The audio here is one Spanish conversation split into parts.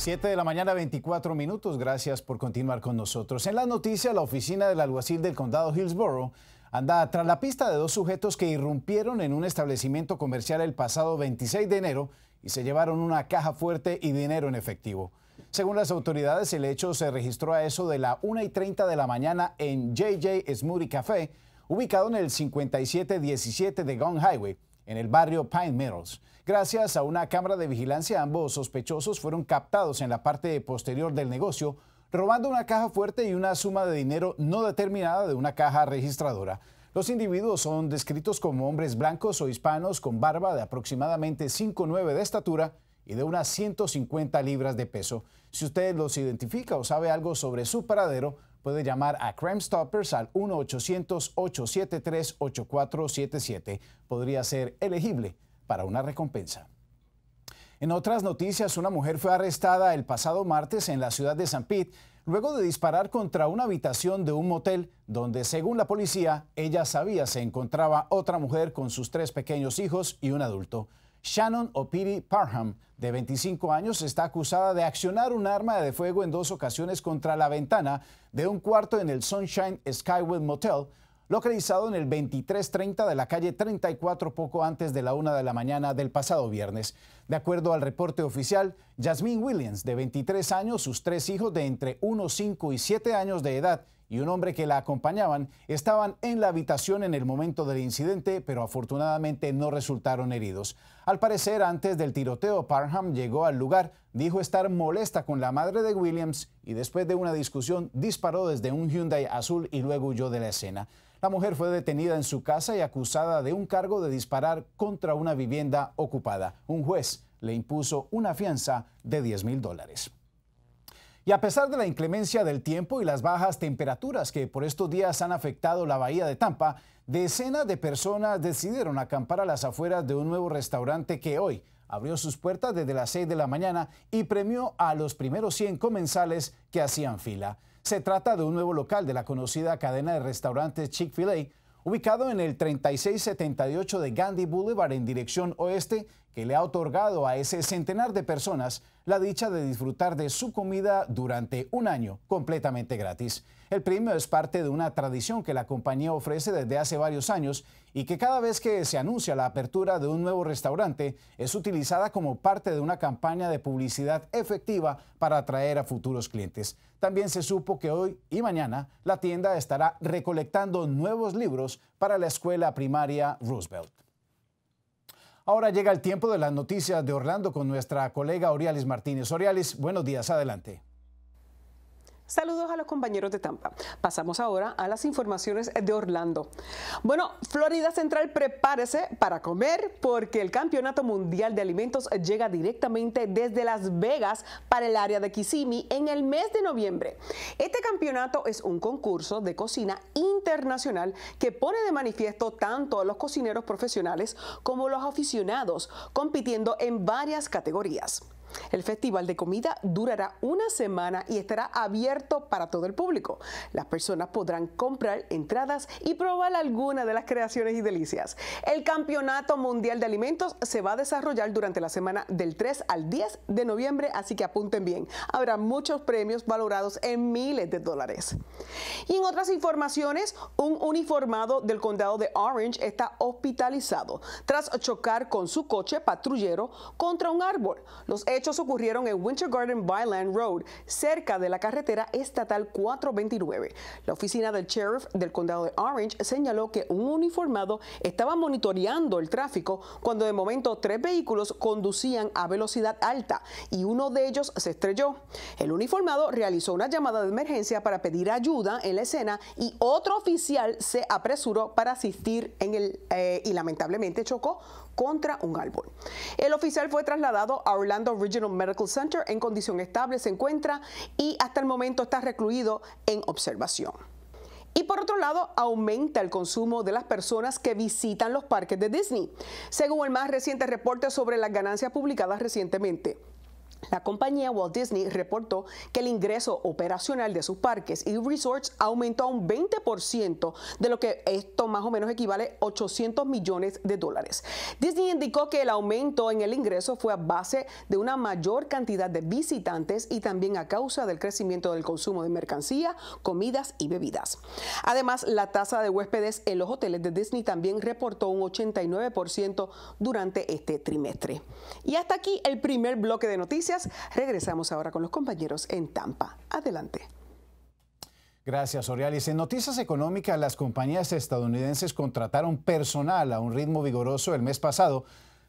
7 de la mañana, 24 minutos. Gracias por continuar con nosotros. En las noticias, la oficina del alguacil del condado Hillsborough anda tras la pista de dos sujetos que irrumpieron en un establecimiento comercial el pasado 26 de enero y se llevaron una caja fuerte y dinero en efectivo. Según las autoridades, el hecho se registró a eso de la 1:30 de la mañana en JJ Smoothie Café, ubicado en el 5717 de Gone Highway, en el barrio Pine Meadows. Gracias a una cámara de vigilancia, ambos sospechosos fueron captados en la parte posterior del negocio, robando una caja fuerte y una suma de dinero no determinada de una caja registradora. Los individuos son descritos como hombres blancos o hispanos con barba de aproximadamente 5'9" de estatura y de unas 150 libras de peso. Si usted los identifica o sabe algo sobre su paradero, puede llamar a Crime Stoppers al 1-800-873-8477. Podría ser elegible para una recompensa. En otras noticias, una mujer fue arrestada el pasado martes en la ciudad de San Pete luego de disparar contra una habitación de un motel donde, según la policía, ella sabía se encontraba otra mujer con sus 3 pequeños hijos y un adulto. Shannon O'Piri Parham, de 25 años, está acusada de accionar un arma de fuego en 2 ocasiones contra la ventana de un cuarto en el Sunshine Skyway Motel, localizado en el 2330 de la calle 34, poco antes de la 1 de la mañana del pasado viernes. De acuerdo al reporte oficial, Jasmine Williams, de 23 años, sus 3 hijos de entre 1, 5 y 7 años de edad y un hombre que la acompañaban estaban en la habitación en el momento del incidente, pero afortunadamente no resultaron heridos. Al parecer, antes del tiroteo, Parham llegó al lugar, dijo estar molesta con la madre de Williams y después de una discusión disparó desde un Hyundai azul y luego huyó de la escena. La mujer fue detenida en su casa y acusada de un cargo de disparar contra una vivienda ocupada. Un juez le impuso una fianza de $10,000. Y a pesar de la inclemencia del tiempo y las bajas temperaturas que por estos días han afectado la bahía de Tampa, decenas de personas decidieron acampar a las afueras de un nuevo restaurante que hoy abrió sus puertas desde las 6 de la mañana y premió a los primeros 100 comensales que hacían fila. Se trata de un nuevo local de la conocida cadena de restaurantes Chick-fil-A, ubicado en el 3678 de Gandhi Boulevard en dirección oeste, que le ha otorgado a ese centenar de personas la dicha de disfrutar de su comida durante un año completamente gratis. El premio es parte de una tradición que la compañía ofrece desde hace varios años y que cada vez que se anuncia la apertura de un nuevo restaurante es utilizada como parte de una campaña de publicidad efectiva para atraer a futuros clientes. También se supo que hoy y mañana la tienda estará recolectando nuevos libros para la escuela primaria Roosevelt. Ahora llega el tiempo de las noticias de Orlando con nuestra colega Orealis Martínez. Orealis, buenos días, adelante. Saludos a los compañeros de Tampa. Pasamos ahora a las informaciones de Orlando. Bueno, Florida Central, prepárese para comer porque el Campeonato Mundial de Alimentos llega directamente desde Las Vegas para el área de Kissimmee en el mes de noviembre. Este campeonato es un concurso de cocina internacional que pone de manifiesto tanto a los cocineros profesionales como a los aficionados, compitiendo en varias categorías. El festival de comida durará una semana y estará abierto para todo el público. Las personas podrán comprar entradas y probar alguna de las creaciones y delicias. El Campeonato Mundial de Alimentos se va a desarrollar durante la semana del 3 al 10 de noviembre, así que apunten bien. Habrá muchos premios valorados en miles de dólares. Y en otras informaciones, un uniformado del condado de Orange está hospitalizado tras chocar con su coche patrullero contra un árbol. Los hechos ocurrieron en Winter Garden Byland Road, cerca de la carretera estatal 429. La oficina del sheriff del condado de Orange señaló que un uniformado estaba monitoreando el tráfico cuando de momento 3 vehículos conducían a velocidad alta y uno de ellos se estrelló. El uniformado realizó una llamada de emergencia para pedir ayuda en la escena y otro oficial se apresuró para asistir y lamentablemente chocó contra un árbol. El oficial fue trasladado a Orlando Regional Medical Center. En condición estable se encuentra y hasta el momento está recluido en observación. Y por otro lado, aumenta el consumo de las personas que visitan los parques de Disney, según el más reciente reporte sobre las ganancias publicadas recientemente. La compañía Walt Disney reportó que el ingreso operacional de sus parques y resorts aumentó a un 20%, de lo que esto más o menos equivale a 800 millones de dólares. Disney indicó que el aumento en el ingreso fue a base de una mayor cantidad de visitantes y también a causa del crecimiento del consumo de mercancía, comidas y bebidas. Además, la tasa de huéspedes en los hoteles de Disney también reportó un 89% durante este trimestre. Y hasta aquí el primer bloque de noticias. Regresamos ahora con los compañeros en Tampa. Adelante. Gracias, Orealis. En noticias económicas, las compañías estadounidenses contrataron personal a un ritmo vigoroso el mes pasado,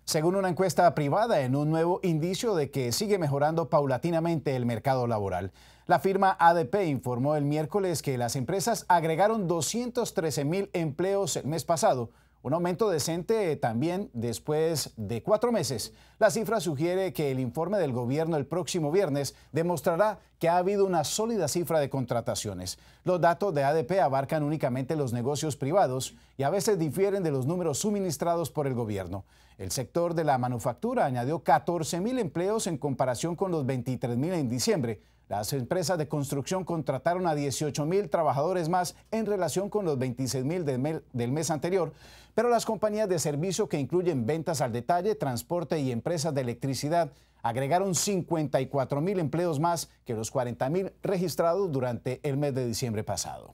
según una encuesta privada, en un nuevo indicio de que sigue mejorando paulatinamente el mercado laboral. La firma ADP informó el miércoles que las empresas agregaron 213,000 empleos el mes pasado, un aumento decente también después de 4 meses. La cifra sugiere que el informe del gobierno el próximo viernes demostrará que ha habido una sólida cifra de contrataciones. Los datos de ADP abarcan únicamente los negocios privados y a veces difieren de los números suministrados por el gobierno. El sector de la manufactura añadió 14,000 empleos en comparación con los 23,000 en diciembre. Las empresas de construcción contrataron a 18,000 trabajadores más en relación con los 26,000 del mes anterior, pero las compañías de servicio, que incluyen ventas al detalle, transporte y empresas de electricidad, agregaron 54,000 empleos más que los 40,000 registrados durante el mes de diciembre pasado.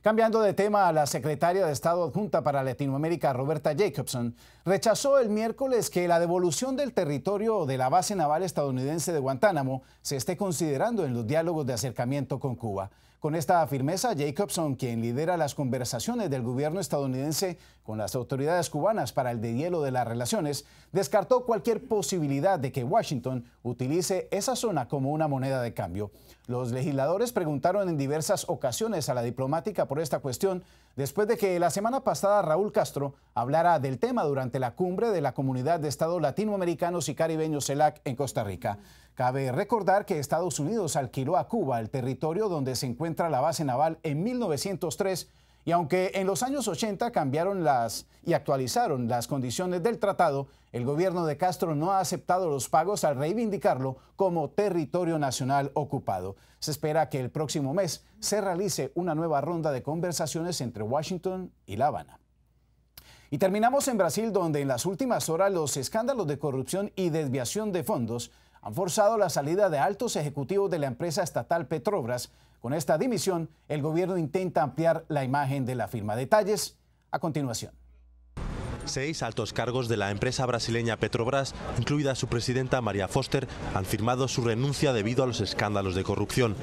Cambiando de tema, la secretaria de Estado adjunta para Latinoamérica, Roberta Jacobson, rechazó el miércoles que la devolución del territorio de la base naval estadounidense de Guantánamo se esté considerando en los diálogos de acercamiento con Cuba. Con esta firmeza, Jacobson, quien lidera las conversaciones del gobierno estadounidense con las autoridades cubanas para el deshielo de las relaciones, descartó cualquier posibilidad de que Washington utilice esa zona como una moneda de cambio. Los legisladores preguntaron en diversas ocasiones a la diplomática por esta cuestión, después de que la semana pasada Raúl Castro hablara del tema durante la cumbre de la Comunidad de Estados Latinoamericanos y Caribeños CELAC en Costa Rica. Cabe recordar que Estados Unidos alquiló a Cuba el territorio donde se encuentra la base naval en 1903, y aunque en los años 80 cambiaron y actualizaron las condiciones del tratado, el gobierno de Castro no ha aceptado los pagos al reivindicarlo como territorio nacional ocupado. Se espera que el próximo mes se realice una nueva ronda de conversaciones entre Washington y La Habana. Y terminamos en Brasil, donde en las últimas horas los escándalos de corrupción y desviación de fondos han forzado la salida de altos ejecutivos de la empresa estatal Petrobras. Con esta dimisión, el gobierno intenta ampliar la imagen de la firma. Detalles a continuación. 6 altos cargos de la empresa brasileña Petrobras, incluida su presidenta María Foster, han firmado su renuncia debido a los escándalos de corrupción,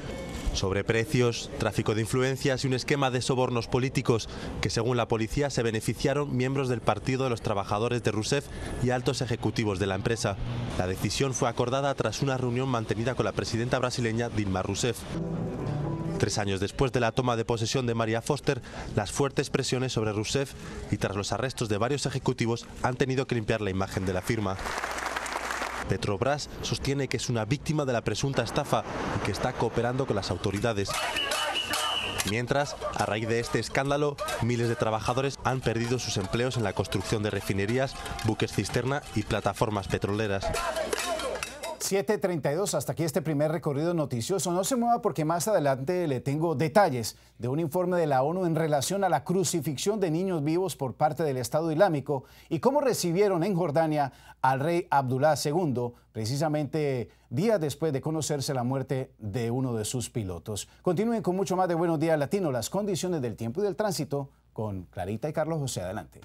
sobreprecios, tráfico de influencias y un esquema de sobornos políticos que, según la policía, se beneficiaron miembros del Partido de los Trabajadores de Rousseff y altos ejecutivos de la empresa. La decisión fue acordada tras una reunión mantenida con la presidenta brasileña Dilma Rousseff. 3 años después de la toma de posesión de María Foster, las fuertes presiones sobre Rousseff y tras los arrestos de varios ejecutivos han tenido que limpiar la imagen de la firma. Petrobras sostiene que es una víctima de la presunta estafa y que está cooperando con las autoridades. Mientras, a raíz de este escándalo, miles de trabajadores han perdido sus empleos en la construcción de refinerías, buques cisterna y plataformas petroleras. 7:32, hasta aquí este primer recorrido noticioso. No se mueva, porque más adelante le tengo detalles de un informe de la ONU en relación a la crucifixión de niños vivos por parte del Estado Islámico y cómo recibieron en Jordania al rey Abdullah II, precisamente días después de conocerse la muerte de uno de sus pilotos. Continúen con mucho más de Buenos Días Latino, las condiciones del tiempo y del tránsito, con Clarita y Carlos José. Adelante.